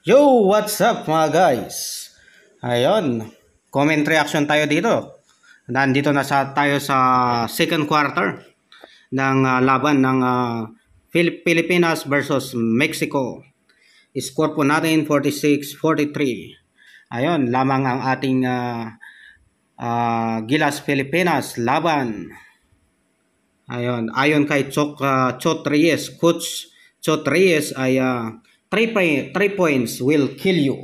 Yo! What's up mga guys? Ayun, comment reaction tayo dito. Nandito na tayo sa second quarter ng laban ng Pilipinas versus Mexico. Score po natin 46-43. Ayun, lamang ang ating Gilas Pilipinas laban. Ayun, ayon kay Chot Reyes, Coach Chot Reyes ay 3 points will kill you.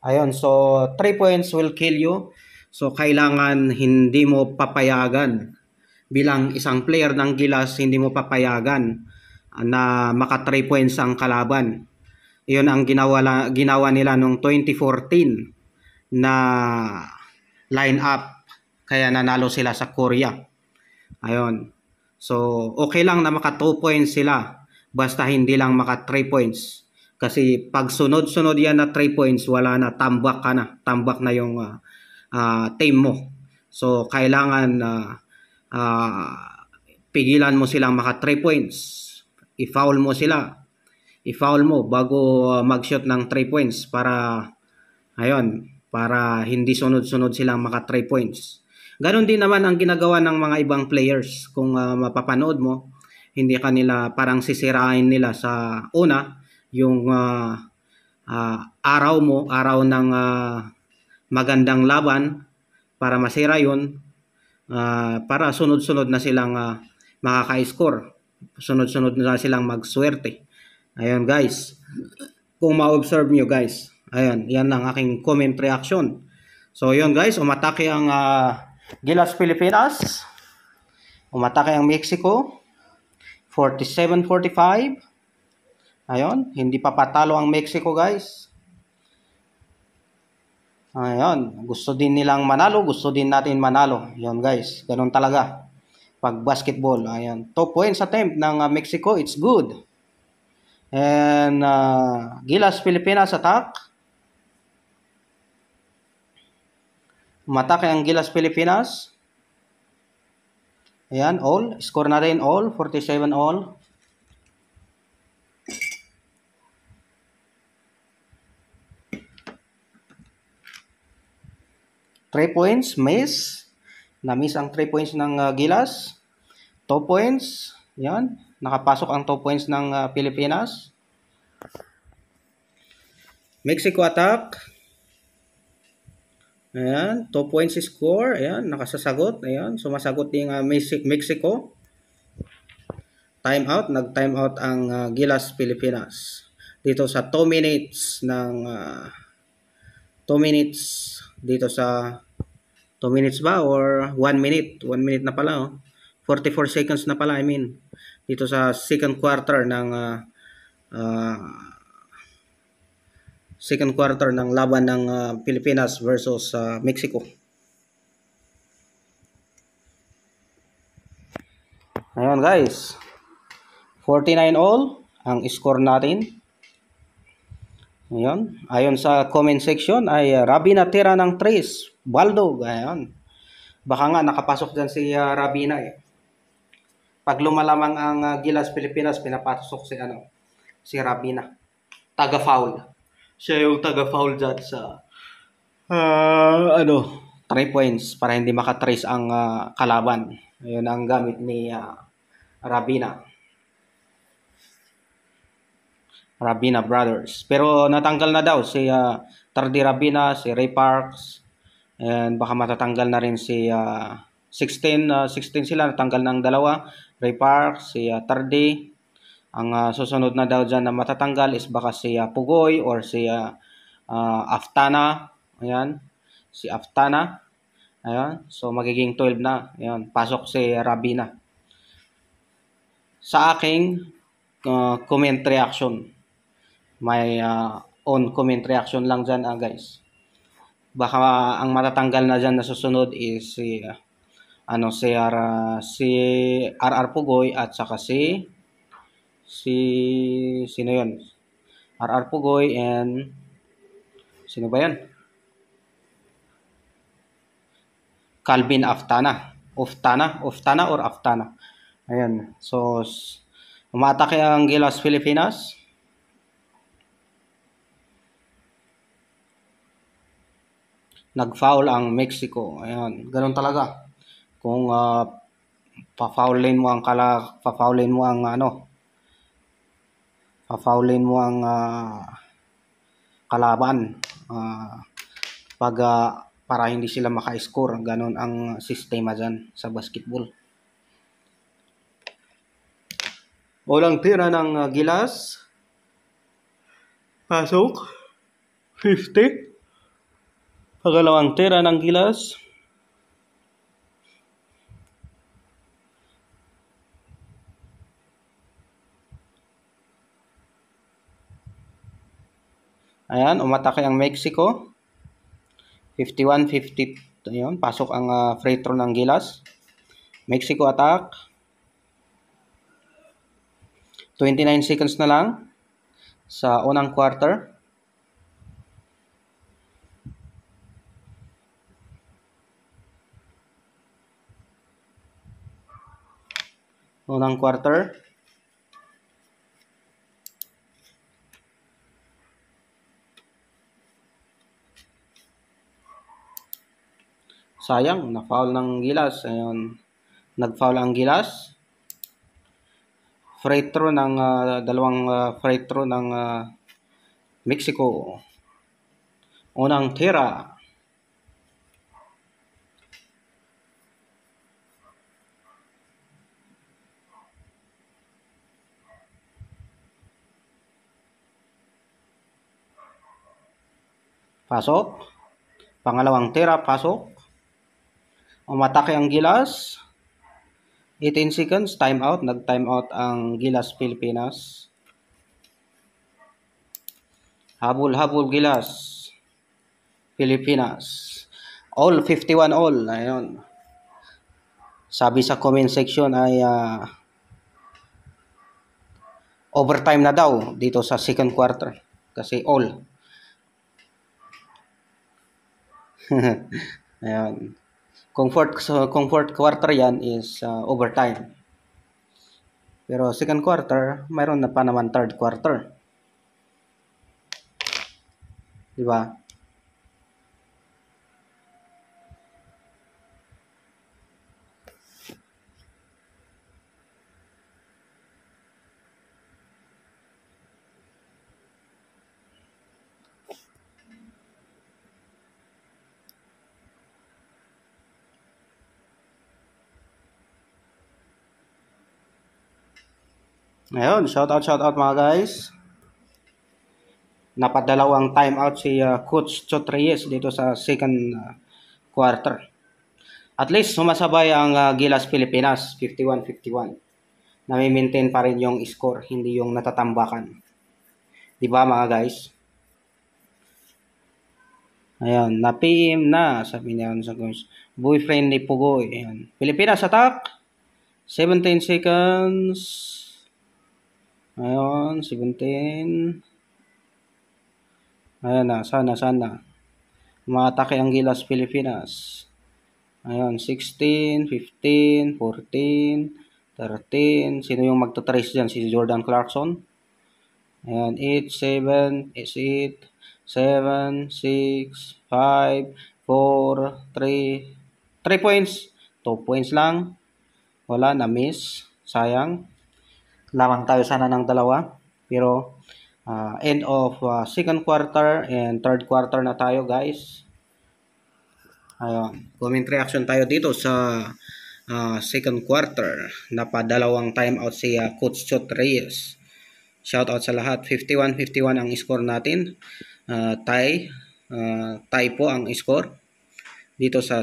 Ayun, so 3 points will kill you. So kailangan hindi mo papayagan bilang isang player ng Gilas, hindi mo papayagan na maka 3 points ang kalaban. Iyon ang ginawa nila noong 2014 na line up, kaya nanalo sila sa Korea. Ayun. So okay lang na maka 2 points sila, basta hindi lang maka 3 points. Kasi pag sunod-sunod yan na 3 points, wala na, tambak ka na. Tambak na yung team mo. So, kailangan pigilan mo silang maka 3 points. I-foul mo sila. I-foul mo bago mag-shoot ng 3 points para, ayun, para hindi sunod-sunod silang maka 3 points. Ganon din naman ang ginagawa ng mga ibang players. Kung mapapanood mo, hindi kanila parang sisirain nila sa una, yung araw mo, araw ng magandang laban, para masira yun, para sunod-sunod na silang makaka-score, sunod-sunod na silang magswerte. Ayun guys, kung ma-observe nyo guys, ayun, yan ang aking comment reaction. So yun guys, umatake ang Gilas Pilipinas, umatake ang Mexico, 47-45. Ayun, hindi pa patalo ang Mexico guys. Ayun, gusto din nilang manalo, gusto din natin manalo. Ayun guys, ganun talaga pag basketball. Ayun, 2 points attempt ng Mexico, it's good. And Gilas Pilipinas attack. Matake ang Gilas Pilipinas. Ayun, all, score na rin all, 47 all. Three points, miss. Na-miss ang 3 points ng Gilas. 2 points. Yan. Nakapasok ang 2 points ng Pilipinas. Mexico attack. Ayan. 2 points score. Ayan. Nakasasagot. Ayan. Sumasagot yung Mexico. Timeout. Nag-timeout ang Gilas Pilipinas. Dito sa 2 minutes ng 2 minutes dito sa 2 minutes ba or 1 minute? 1 minute na pala, oh. 44 seconds na pala, I mean. Dito sa second quarter ng laban ng Pilipinas versus Mexico. Ayun guys. 49 all ang score natin. Ayan. Ayon sa comment section ay Rabina tira ng Tris Baldo. Ayan. Baka nga nakapasok dyan si Rabina eh. Pag lumalamang ang Gilas Pilipinas, pinapasok si si Rabina. Taga-foul. Siya yung taga-foul dyan sa 3 points para hindi makatrace ang kalaban. Ayun ang gamit ni Rabina. Rabina Brothers. Pero natanggal na daw si Tardi Rabina, si Ray Parks, and baka matatanggal na rin si 16 sila, natanggal ng dalawa, Ray Parks, si Tardi. Ang susunod na daw dyan na matatanggal is baka si Pugoy or si Aftana. Ayan, si Aftana. Ayan, so magiging 12 na. Ayan, pasok si Rabina. Sa aking comment reaction, may on comment reaction lang dyan guys. Baka ang matatanggal na dyan na susunod is si RR Pugoy at saka sino yun? RR Pugoy and sino ba yun? Calvin Aftana or Aftana. Ayan, so umatake ang Gilas Pilipinas. nag-foul ang Mexico. Ayan, ganoon talaga. Kung pa-foulin mo ang kalaban para hindi sila maka-score. Ganoon ang sistema dyan sa basketball. Walang tira ng Gilas. Pasok. 50. Pagalawang tira ng Gilas. Ayan, umatake ang Mexico. 51-50. Ayan, pasok ang free throw ng Gilas. Mexico attack. 29 seconds na lang sa unang quarter. Sayang, na-foul ng Gilas. Ayun. Nag-foul ang Gilas. Free throw ng free throw ng Mexico. Unang tira. Pasok. Pangalawang tira, pasok. Umatake ang Gilas. 18 seconds, time out. Nag-time out ang Gilas Pilipinas. Habol-habol Gilas Pilipinas. All 51 all. Ayun. Sabi sa comment section ay overtime na daw dito sa second quarter. Kasi all. Ayun. Kung fourth quarter yan is overtime. Pero second quarter, mayroon na pa naman third quarter. Diba? Ayun, shout out mga guys. Napadalawang time out si Coach Chot Reyes dito sa second quarter. At least sumasabay ang Gilas Pilipinas, 51-51. Nami-maintain pa rin yung score, hindi yung natatambakan. 'Di ba mga guys? Ayun, na-PM na, sabi niya sa coach. Boyfriend ni Pugoy. Ayun. Pilipinas attack. 17 seconds. Ayun, 17. Ayun na, sana. Umatake ang Gilas Pilipinas. Ayun, 16, 15, 14, 13. Sino yung magta-trace dyan? Si Jordan Clarkson. Ayun, 8, 7, 8, 7, 6, 5, 4, 3. 3 points. 2 points lang. Wala, na-miss. Sayang. Lamang tayo sana ng dalawa, pero end of second quarter and third quarter na tayo guys. Ayun, comment reaction tayo dito sa second quarter. Napadalawang time out si Coach Chot Reyes. Shout out sa lahat. 51-51 ang score natin. Tie po ang score dito sa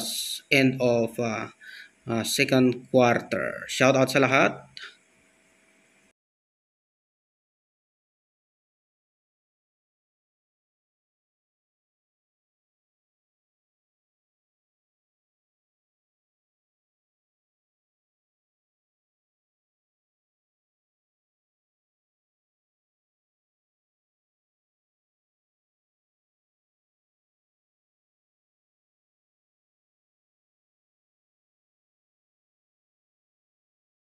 end of second quarter. Shout out sa lahat.